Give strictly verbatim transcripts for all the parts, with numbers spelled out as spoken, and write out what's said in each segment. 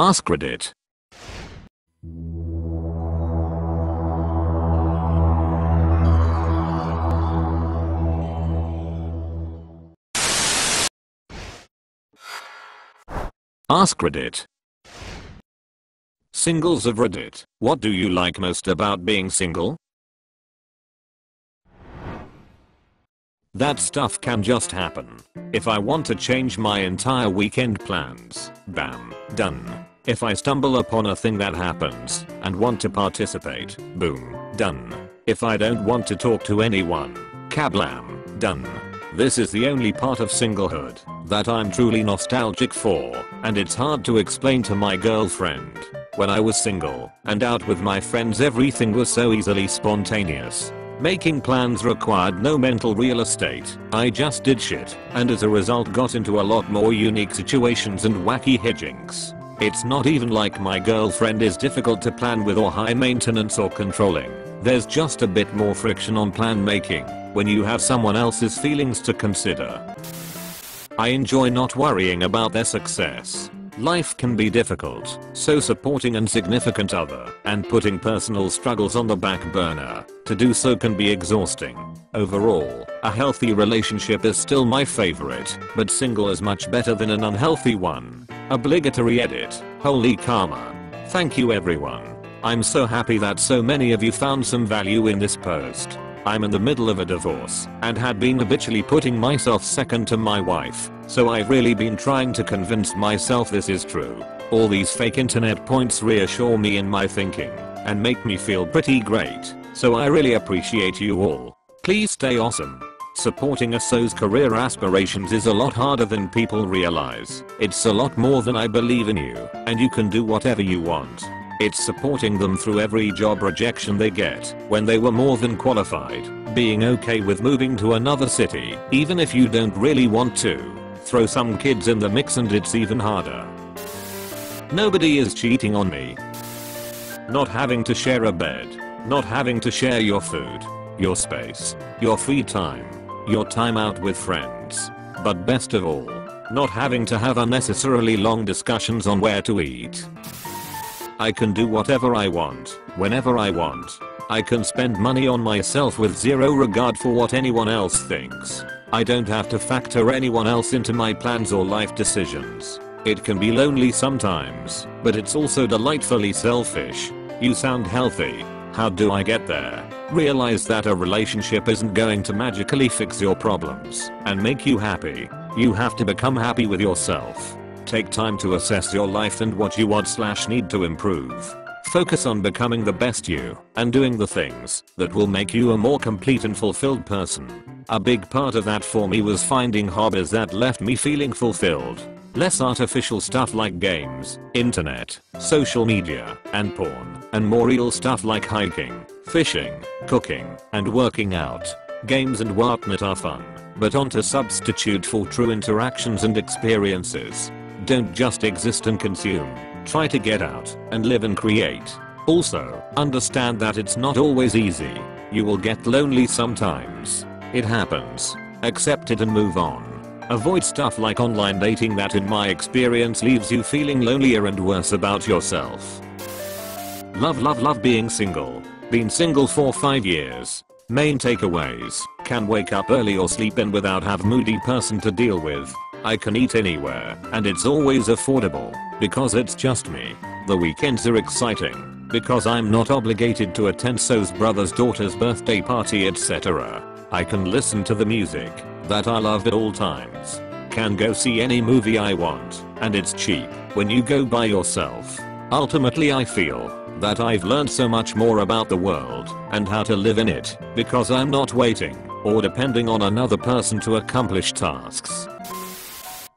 AskReddit. AskReddit. Singles of Reddit. What do you like most about being single? That stuff can just happen. If I want to change my entire weekend plans, bam, done. If I stumble upon a thing that happens and want to participate, boom, done. If I don't want to talk to anyone, kablam, done. This is the only part of singlehood that I'm truly nostalgic for, and it's hard to explain to my girlfriend. When I was single and out with my friends, everything was so easily spontaneous. Making plans required no mental real estate. I just did shit, and as a result got into a lot more unique situations and wacky hijinks. It's not even like my girlfriend is difficult to plan with or high maintenance or controlling. There's just a bit more friction on plan making when you have someone else's feelings to consider. I enjoy not worrying about their success. Life can be difficult, so supporting a significant other and putting personal struggles on the back burner to do so can be exhausting. Overall, a healthy relationship is still my favorite, but single is much better than an unhealthy one. Obligatory edit. Holy karma. Thank you everyone. I'm so happy that so many of you found some value in this post. I'm in the middle of a divorce and had been habitually putting myself second to my wife, so I've really been trying to convince myself this is true. All these fake internet points reassure me in my thinking and make me feel pretty great, so I really appreciate you all. Please stay awesome. Supporting a SO's career aspirations is a lot harder than people realize. It's a lot more than I believe in you, and you can do whatever you want. It's supporting them through every job rejection they get when they were more than qualified, being okay with moving to another city even if you don't really want to. Throw some kids in the mix and it's even harder. Nobody is cheating on me. Not having to share a bed. Not having to share your food, your space, your free time, your time out with friends. But best of all, not having to have unnecessarily long discussions on where to eat. I can do whatever I want, whenever I want. I can spend money on myself with zero regard for what anyone else thinks. I don't have to factor anyone else into my plans or life decisions. It can be lonely sometimes, but it's also delightfully selfish. You sound healthy. How do I get there? Realize that a relationship isn't going to magically fix your problems and make you happy. You have to become happy with yourself. Take time to assess your life and what you want slash need to improve. Focus on becoming the best you and doing the things that will make you a more complete and fulfilled person. A big part of that for me was finding hobbies that left me feeling fulfilled. Less artificial stuff like games, internet, social media, and porn, and more real stuff like hiking, fishing, cooking, and working out. Games and whatnot are fun, but aren't a substitute for true interactions and experiences. Don't just exist and consume. Try to get out and live and create. Also, understand that it's not always easy. You will get lonely sometimes. It happens. Accept it and move on. Avoid stuff like online dating that in my experience leaves you feeling lonelier and worse about yourself. Love love love being single. Been single for five years. Main takeaways. Can wake up early or sleep in without have moody person to deal with. I can eat anywhere, and it's always affordable, because it's just me. The weekends are exciting, because I'm not obligated to attend SO's brother's daughter's birthday party, et cetera. I can listen to the music that I love at all times. Can go see any movie I want, and it's cheap when you go by yourself. Ultimately I feel that I've learned so much more about the world and how to live in it, because I'm not waiting or depending on another person to accomplish tasks.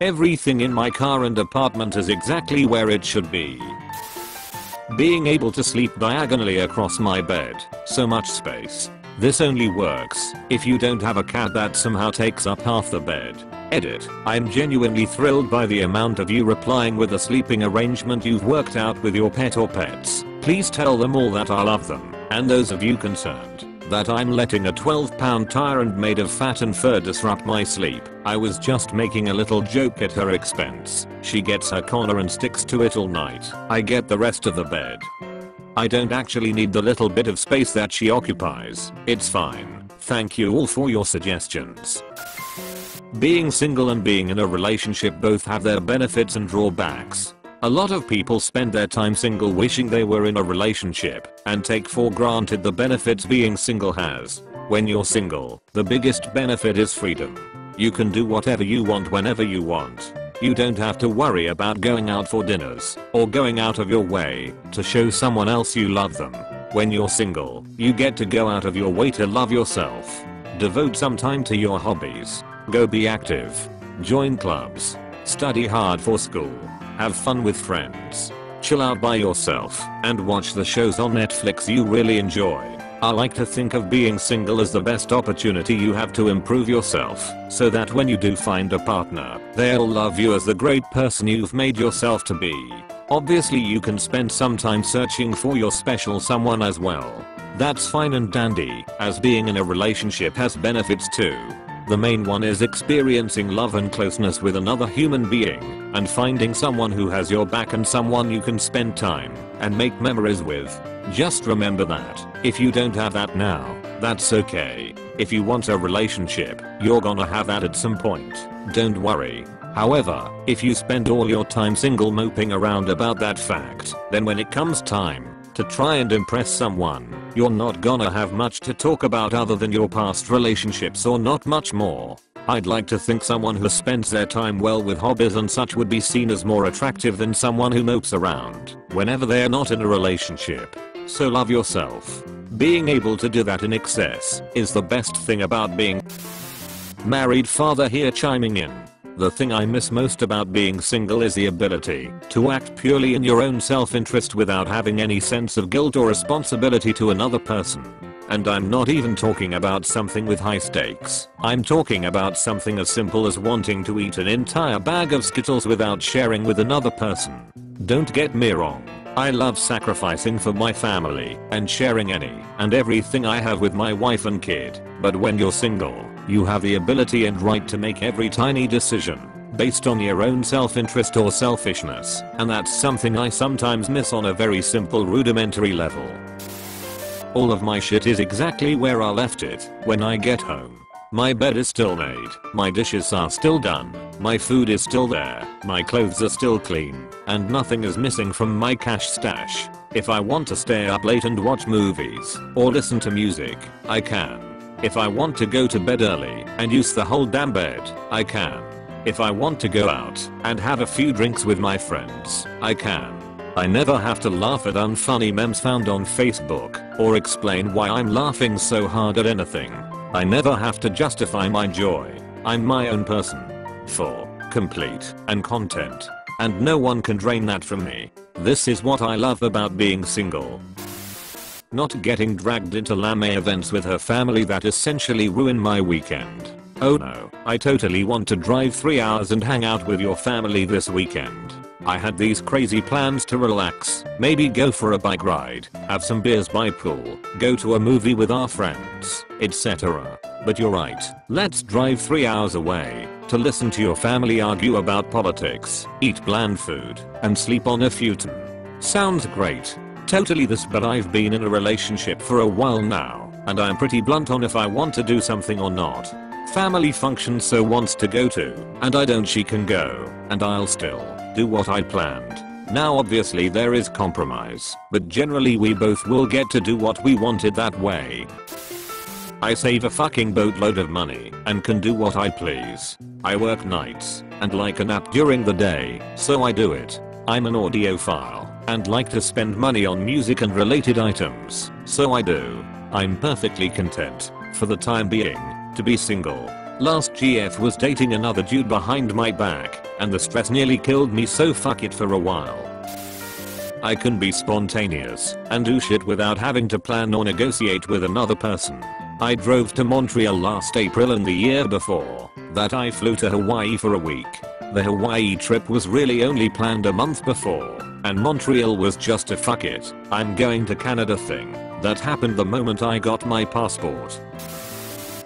Everything in my car and apartment is exactly where it should be. Being able to sleep diagonally across my bed, so much space. This only works if you don't have a cat that somehow takes up half the bed. Edit. I'm genuinely thrilled by the amount of you replying with a sleeping arrangement you've worked out with your pet or pets. Please tell them all that I love them, and those of you concerned that I'm letting a twelve pound tyrant made of fat and fur disrupt my sleep. I was just making a little joke at her expense. She gets her collar and sticks to it all night. I get the rest of the bed. I don't actually need the little bit of space that she occupies. It's fine. Thank you all for your suggestions. Being single and being in a relationship both have their benefits and drawbacks. A lot of people spend their time single wishing they were in a relationship and take for granted the benefits being single has. When you're single, the biggest benefit is freedom. You can do whatever you want whenever you want. You don't have to worry about going out for dinners or going out of your way to show someone else you love them. When you're single, you get to go out of your way to love yourself. Devote some time to your hobbies. Go be active. Join clubs. Study hard for school. Have fun with friends. Chill out by yourself and watch the shows on Netflix you really enjoy. I like to think of being single as the best opportunity you have to improve yourself, so that when you do find a partner, they'll love you as the great person you've made yourself to be. Obviously you can spend some time searching for your special someone as well. That's fine and dandy, as being in a relationship has benefits too. The main one is experiencing love and closeness with another human being, and finding someone who has your back and someone you can spend time and make memories with. Just remember that, if you don't have that now, that's okay. If you want a relationship, you're gonna have that at some point. Don't worry. However, if you spend all your time single moping around about that fact, then when it comes time to try and impress someone, you're not gonna have much to talk about other than your past relationships or not much more. I'd like to think someone who spends their time well with hobbies and such would be seen as more attractive than someone who mopes around whenever they're not in a relationship. So love yourself. Being able to do that in excess is the best thing about being married. Father here chiming in. The thing I miss most about being single is the ability to act purely in your own self-interest without having any sense of guilt or responsibility to another person. And I'm not even talking about something with high stakes. I'm talking about something as simple as wanting to eat an entire bag of Skittles without sharing with another person. Don't get me wrong. I love sacrificing for my family and sharing any and everything I have with my wife and kid. But when you're single, you have the ability and right to make every tiny decision based on your own self-interest or selfishness, and that's something I sometimes miss on a very simple rudimentary level. All of my shit is exactly where I left it when I get home. My bed is still made, my dishes are still done, my food is still there, my clothes are still clean, and nothing is missing from my cash stash. If I want to stay up late and watch movies or listen to music, I can. If I want to go to bed early and use the whole damn bed, I can. If I want to go out and have a few drinks with my friends, I can. I never have to laugh at unfunny memes found on Facebook or explain why I'm laughing so hard at anything. I never have to justify my joy. I'm my own person. Full, complete, and content. And no one can drain that from me. This is what I love about being single. Not getting dragged into lame events with her family that essentially ruin my weekend. Oh no, I totally want to drive three hours and hang out with your family this weekend. I had these crazy plans to relax, maybe go for a bike ride, have some beers by pool, go to a movie with our friends, et cetera. But you're right, let's drive three hours away to listen to your family argue about politics, eat bland food, and sleep on a futon. Sounds great. Totally this, but I've been in a relationship for a while now, and I'm pretty blunt on if I want to do something or not. Family function so wants to go to, and I don't, she can go, and I'll still do what I planned. Now obviously there is compromise, but generally we both will get to do what we wanted that way. I save a fucking boatload of money and can do what I please. I work nights and like a nap during the day, so I do it. I'm an audiophile and like to spend money on music and related items, so I do. I'm perfectly content, for the time being, to be single. Last G F was dating another dude behind my back, and the stress nearly killed me, so fuck it for a while. I can be spontaneous and do shit without having to plan or negotiate with another person. I drove to Montreal last April, and the year before that I flew to Hawaii for a week. The Hawaii trip was really only planned a month before, and Montreal was just a fuck it, I'm going to Canada thing. That happened the moment I got my passport.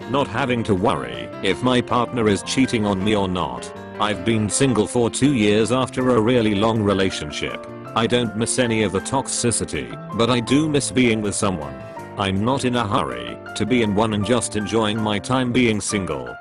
Not having to worry if my partner is cheating on me or not. I've been single for two years after a really long relationship. I don't miss any of the toxicity, but I do miss being with someone. I'm not in a hurry to be in one and just enjoying my time being single.